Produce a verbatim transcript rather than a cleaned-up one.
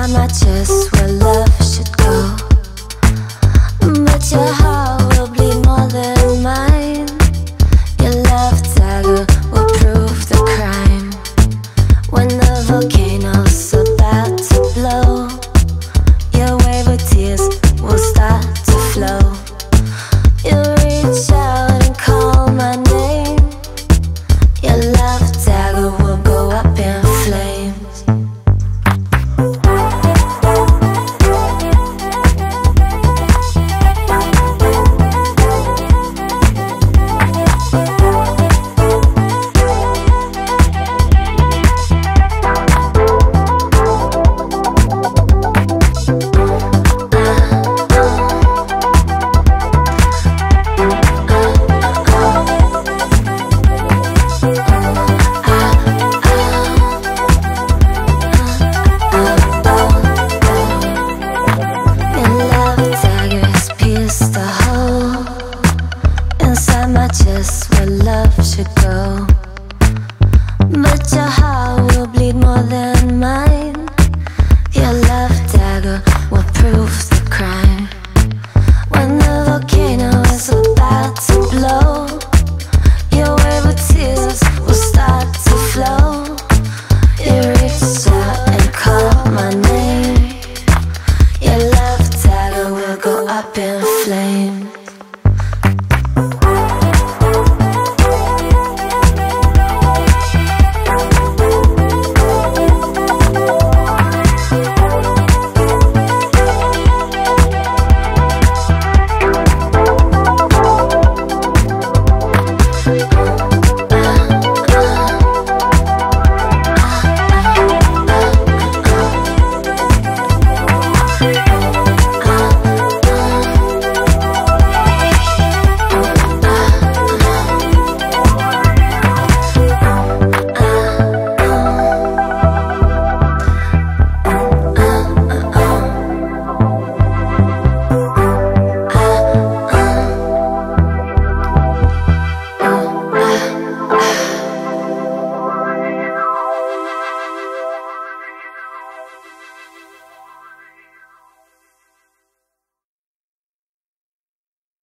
find my chest where love should go, but your heart